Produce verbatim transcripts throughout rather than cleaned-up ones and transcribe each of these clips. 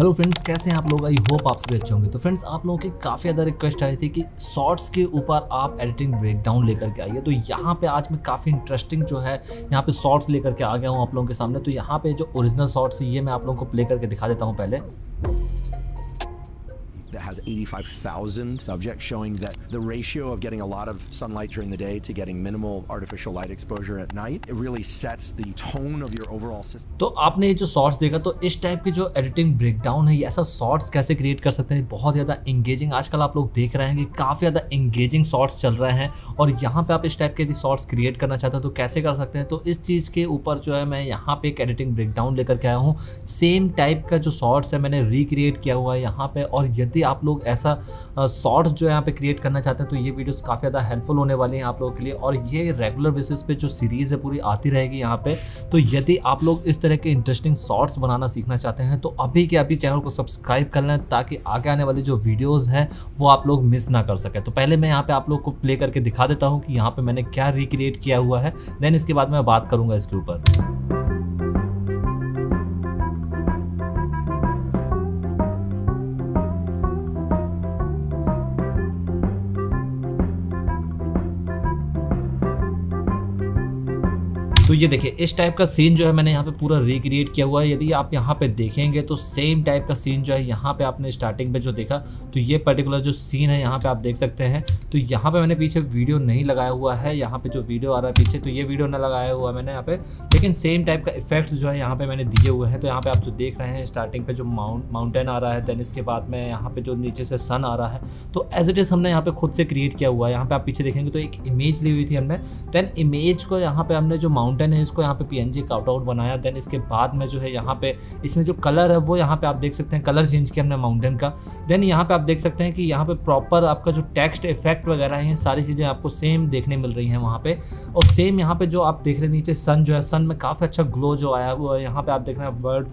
Hello friends, कैसे हैं आप लोग। आई होप आप सभी अच्छे होंगे। तो फ्रेंड्स, आप लोगों की काफ़ी ज़्यादा रिक्वेस्ट आई थी कि शॉर्ट्स के ऊपर आप एडिटिंग ब्रेकडाउन लेकर के आइए। तो यहाँ पे आज मैं काफ़ी इंटरेस्टिंग जो है यहाँ पे शॉर्ट्स लेकर के आ गया हूँ आप लोगों के सामने। तो यहाँ पे जो ओरिजिनल शॉर्ट्स है ये मैं आप लोगों को प्ले करके दिखा देता हूँ पहले। That has eighty-five thousand subjects showing that the ratio of getting a lot of sunlight during the day to getting minimal artificial light exposure at night, it really sets the tone of your overall system. तो आपने ये जो shorts देखा, तो इस type की जो editing breakdown है, ये ऐसा शॉर्ट्स कैसे क्रिएट कर सकते हैं। बहुत ज़्यादा इंगेजिंग आजकल आप लोग देख रहे हैं कि काफ़ी ज़्यादा इंगेजिंग शॉर्ट्स चल रहे हैं, और यहाँ पे आप इस टाइप के यदि शॉर्ट्स क्रिएट करना चाहते हैं तो कैसे कर सकते हैं। तो इस चीज़ के ऊपर जो है मैं यहाँ पे एक एडिटिंग ब्रेकडाउन लेकर के आया हूँ। सेम टाइप का जो शॉर्ट्स है मैंने रिक्रिएट किया हुआ है यहाँ पर, और यदि आप लोग ऐसा शॉर्ट्स जो यहाँ पे क्रिएट करना चाहते हैं तो ये वीडियोस काफ़ी ज़्यादा हेल्पफुल होने वाली हैं आप लोगों के लिए, और ये रेगुलर बेसिस पे जो सीरीज़ है पूरी आती रहेगी यहाँ पे। तो यदि आप लोग इस तरह के इंटरेस्टिंग शॉर्ट्स बनाना सीखना चाहते हैं तो अभी के अभी चैनल को सब्सक्राइब कर लें, ताकि आगे आने वाली जो वीडियोज़ हैं वो आप लोग मिस ना कर सकें। तो पहले मैं यहाँ पर आप लोग को प्ले करके दिखा देता हूँ कि यहाँ पर मैंने क्या रिक्रिएट किया हुआ है, देन इसके बाद मैं बात करूँगा इसके ऊपर। तो ये देखिए, इस टाइप का सीन जो है मैंने यहाँ पे पूरा रिक्रिएट किया हुआ है। यदि आप यहाँ पे देखेंगे तो सेम टाइप का सीन जो है यहाँ पे आपने स्टार्टिंग में जो देखा, तो ये पर्टिकुलर जो सीन है यहाँ पे आप देख सकते हैं। तो यहाँ पे मैंने पीछे वीडियो नहीं लगाया हुआ है, यहाँ पे जो वीडियो आ रहा है पीछे, तो ये वीडियो ना लगाया हुआ मैंने यहाँ पे, लेकिन सेम टाइप का इफेक्ट्स जो है यहाँ पे मैंने दिए हुए हैं। तो यहाँ पे आप जो देख रहे हैं स्टार्टिंग पे जो माउंट माउंटेन आ रहा है, देन इसके बाद में यहाँ पे जो नीचे से सन आ रहा है, तो एज इट इज़ हमने यहाँ पे खुद से क्रिएट किया हुआ है। यहाँ पे आप पीछे देखेंगे तो एक इमेज ली हुई थी हमने, देन इमेज को यहाँ पे हमने जो माउंट है इसको यहाँ पे पीएनजी काउट आउट बनाया। देन इसके बाद में जो है यहाँ पे इसमें जो कलर है वो यहाँ पे आप देख सकते हैं, कलर चेंज किया हमने माउंटेन का। देन यहाँ पे आप देख सकते हैं कि यहाँ पे प्रॉपर आपका जो टेक्स्ट इफेक्ट वगैरह है, सारी चीज़ें आपको सेम देखने मिल रही हैं वहाँ पे। और सेम यहाँ पे जो आप देख रहे हैं नीचे सन जो है, सन में काफ़ी अच्छा ग्लो जो आया हुआ है यहाँ पे आप देख रहे हैं। वर्ड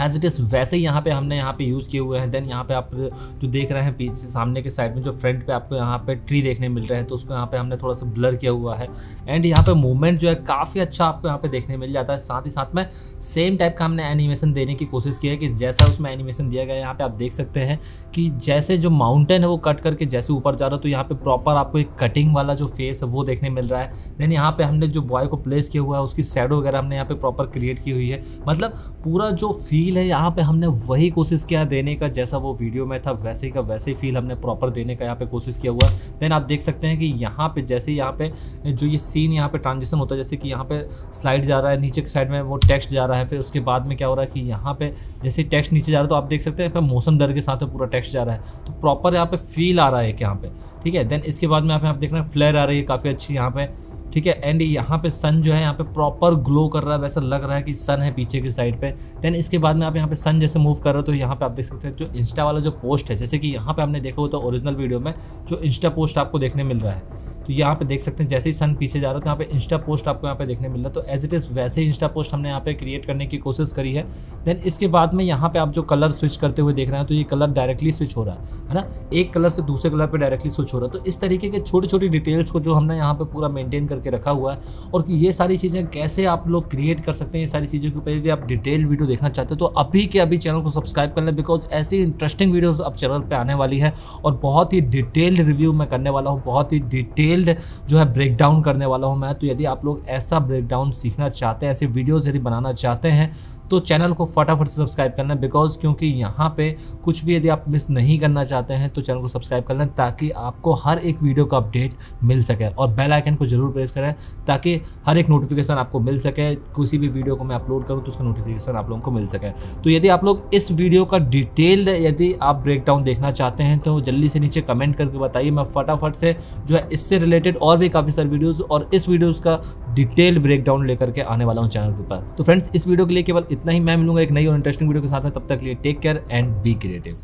एज इट इज़ वैसे ही यहाँ पे हमने यहाँ पे यूज़ किए हुए हैं। देन यहाँ पे आप जो देख रहे हैं पीछे सामने के साइड में जो फ्रंट पे आपको यहाँ पे ट्री देखने मिल रहे हैं, तो उसको यहाँ पे हमने थोड़ा सा ब्लर किया हुआ है। एंड यहाँ पे मूवमेंट जो है काफ़ी अच्छा आपको यहाँ पे देखने मिल जाता है। साथ ही साथ में सेम टाइप का हमने एनिमेशन देने की कोशिश की है कि जैसा उसमें एनिमेशन दिया गया है यहाँ पर आप देख सकते हैं कि जैसे जो माउंटेन है वो कट करके जैसे ऊपर जा रहा है, तो यहाँ पर प्रॉपर आपको एक कटिंग वाला जो फेस है वो देखने मिल रहा है। देन यहाँ पर हमने जो बॉय को प्लेस किया हुआ है उसकी शैडो वगैरह हमने यहाँ पर प्रॉपर क्रिएट की हुई है। मतलब पूरा जो फील है यहाँ पे हमने वही कोशिश किया देने का, जैसा वो वीडियो में था वैसे का वैसे फील हमने प्रॉपर देने का यहाँ पे कोशिश किया हुआ। देन आप देख सकते हैं कि यहाँ पे जैसे यहाँ पे जो ये सीन यहाँ पे ट्रांजिशन होता है, जैसे कि यहाँ पे स्लाइड जा रहा है, नीचे के साइड में वो टेक्स्ट जा रहा है, फिर उसके बाद में क्या हो रहा है कि यहाँ पे जैसे टेक्स्ट नीचे जा रहा है तो आप देख सकते हैं फिर मोशन ब्लर के साथ पूरा टेक्स्ट जा रहा है, तो प्रॉपर यहाँ पे फील आ रहा है यहाँ पे, ठीक है। देन इसके बाद में आप देख रहे हैं फ्लेयर आ रही है काफ़ी अच्छी यहाँ पे, ठीक है। एंड यहाँ पे सन जो है यहाँ पे प्रॉपर ग्लो कर रहा है, वैसा लग रहा है कि सन है पीछे की साइड पे। देन इसके बाद में आप यहाँ पे सन जैसे मूव कर रहे हो तो यहाँ पे आप देख सकते हैं जो इंस्टा वाला जो पोस्ट है, जैसे कि यहाँ पे आपने देखा हो तो ओरिजिनल वीडियो में जो इंस्टा पोस्ट आपको देखने मिल रहा है, तो यहाँ पे देख सकते हैं जैसे ही सन पीछे जा रहा है तो यहाँ पे इंस्टा पोस्ट आपको यहाँ पे देखने मिल रहा है। तो एज इट इज़ वैसे ही इंस्टा पोस्ट हमने यहाँ पे क्रिएट करने की कोशिश करी है। देन इसके बाद में यहाँ पे आप जो कलर स्विच करते हुए देख रहे हैं तो ये कलर डायरेक्टली स्विच हो रहा है है ना, एक कलर से दूसरे कलर पे डायरेक्टली स्विच हो रहा है। तो इस तरीके के छोटी छोटी डिटेल्स को जो हमने यहाँ पे पूरा मेनटेन करके रखा हुआ है, और ये सारी चीज़ें कैसे आप लोग क्रिएट कर सकते हैं, ये सारी चीज़ों के ऊपर यदि आप डिटेल वीडियो देखना चाहते हो तो अभी के अभी चैनल को सब्सक्राइब कर लें, बिकॉज ऐसी इंटरेस्टिंग वीडियोज़ अब चैनल पर आने वाली है, और बहुत ही डिटेल्ड रिव्यू मैं करने वाला हूँ, बहुत ही डिटेल जो है ब्रेकडाउन करने वाला हूं मैं। तो यदि आप लोग ऐसा ब्रेकडाउन सीखना चाहते हैं, ऐसे वीडियोस यदि बनाना चाहते हैं तो चैनल को फटाफट से सब्सक्राइब करना, बिकॉज क्योंकि यहाँ पे कुछ भी यदि आप मिस नहीं करना चाहते हैं तो चैनल को सब्सक्राइब कर लें, ताकि आपको हर एक वीडियो का अपडेट मिल सके। और बेल आइकन को जरूर प्रेस करें ताकि हर एक नोटिफिकेशन आपको मिल सके, किसी भी वीडियो को मैं अपलोड करूँ तो उसका नोटिफिकेशन आप लोगों को मिल सके। तो यदि आप लोग इस वीडियो का डिटेल्ड यदि आप ब्रेकडाउन देखना चाहते हैं तो जल्दी से नीचे कमेंट करके बताइए, मैं फटाफट से जो है इससे रिलेटेड और भी काफ़ी सारे वीडियोज़ और इस वीडियोज़ का डिटेल ब्रेकडाउन लेकर के आने वाला हूँ चैनल के ऊपर। तो फ्रेंड्स, इस वीडियो के लिए केवल इतना ही। मैं मिलूंगा एक नई और इंटरेस्टिंग वीडियो के साथ में, तब तक के लिए take care and be creative.